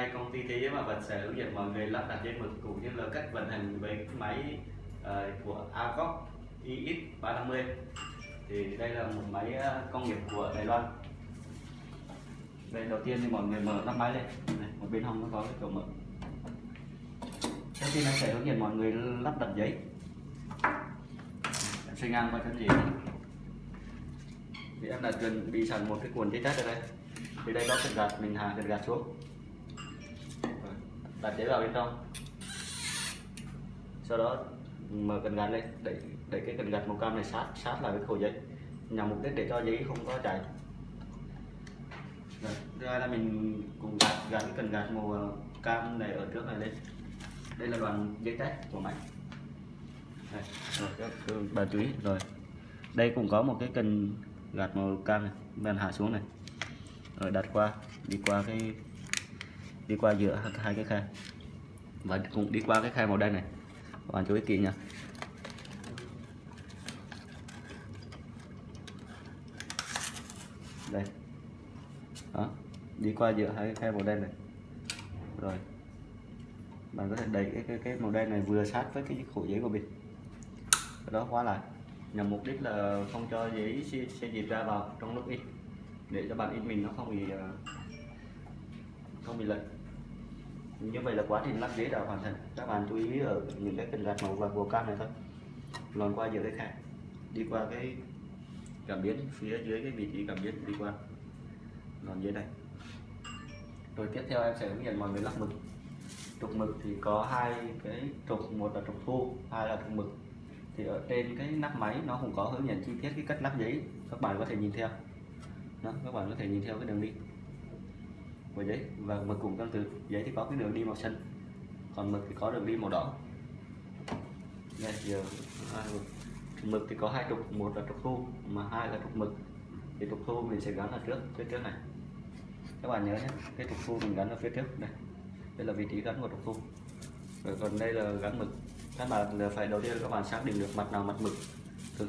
nay công ty Thế Giới Mã Vạch sẽ hướng dẫn mọi người lắp đặt dây mực cũng như là cách vận hành với máy của Argox IX350. Thì đây là một máy công nghiệp của Đài Loan. Đây, đầu tiên thì mọi người mở nắp máy lên. Này, một bên hông nó có cái chỗ mở. Đầu tiên nó sẽ hướng dẫn mọi người lắp đặt giấy. Em sẽ ngang qua thân giấy. Thì em đã chuẩn bị sẵn một cái cuộn giấy test ở đây. Thì đây có cần gạt, mình hạ cần gạt xuống. Đặt giấy vào bên trong. Sau đó mở cần gạt lên, đẩy cái cần gạt màu cam này sát lại với khổ giấy, nhằm mục đích để cho giấy không có chảy. Rồi, thứ hai là mình cùng gắn cái cần gạt màu cam này ở trước này lên. Đây là đoạn giấy test của máy. Rồi, bà chú ý rồi. Đây cũng có một cái cần gạt màu cam này, mình hạ xuống này. Rồi đặt qua, đi qua giữa hai cái khe và cũng đi qua cái khe màu đen này. Các bạn chú ý kỹ nha. Đây. Đó, đi qua giữa hai cái khe màu đen này. Rồi. Bạn có thể đẩy cái màu đen này vừa sát với cái khổ giấy của mình. Đó, khóa lại. Nhằm mục đích là không cho giấy xê dịch ra vào trong lúc in, để cho bạn in mình nó không bị lệch. Như vậy là quá trình lắp giấy đã hoàn thành. Các bạn chú ý ở những cái cần gạt màu vàng màu cam này thôi. Lòn qua giữa cái khe, đi qua cái cảm biến phía dưới, cái vị trí cảm biến đi qua lòn dưới đây. Rồi tiếp theo em sẽ hướng dẫn mọi người lắp mực. Trục mực thì có hai cái trục, một là trục thu, hai là trục mực. Thì ở trên cái nắp máy nó cũng có hướng dẫn chi tiết cái cách lắp giấy, các bạn có thể nhìn theo. Đó, các bạn có thể nhìn theo cái đường đi của giấy và mực cũng tương tự. Giấy thì có cái đường đi màu xanh, còn mực thì có đường đi màu đỏ. Đây, giờ mực thì có hai trục, một là trục thu mà hai là trục mực. Thì trục thu mình sẽ gắn ở trước, phía trước này. Các bạn nhớ nhé, cái trục thu mình gắn ở phía trước đây. Đây là vị trí gắn của trục thu. Rồi còn đây là gắn mực. Các bạn là phải đầu tiên các bạn xác định được mặt nào mặt mực.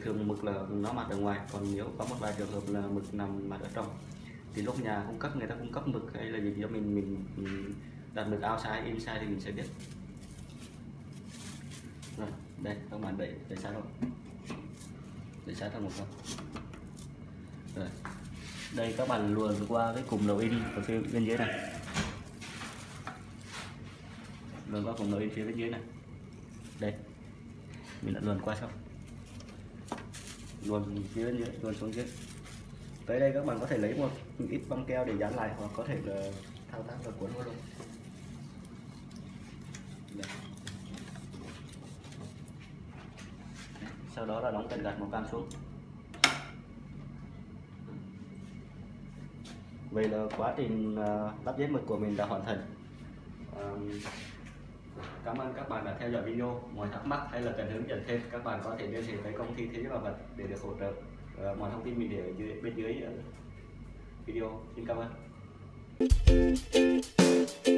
Thường mực là nó mặt ở ngoài, còn nếu có một vài trường hợp là mực nằm mặt ở trong. Thì lúc nhà cung cấp, người ta cung cấp mực hay là gì đó, mình đặt mực outside inside thì mình sẽ biết. Rồi, đây các bạn đẩy sát rồi. Đẩy sát ra một lần. Rồi. Đây các bạn luồn qua cái cùng đầu in ở phía bên dưới này. Luồn qua cùng đầu in phía bên dưới này. Đây. Mình đã luồn qua xong. Luồn phía bên dưới, luồn xuống dưới. Tới đây các bạn có thể lấy một ít băng keo để dán lại, hoặc có thể là thao tác và cuốn vào luôn. Đây. Sau đó là đóng cần gạt màu cam xuống. Vậy là quá trình lắp giấy mực của mình đã hoàn thành. Cảm ơn các bạn đã theo dõi video. Ngoài thắc mắc hay là cần hướng dẫn thêm, các bạn có thể liên hệ với công ty Thế Giới Mã Vạch để được hỗ trợ. Mọi thông tin mình để bên dưới video. Xin cảm ơn.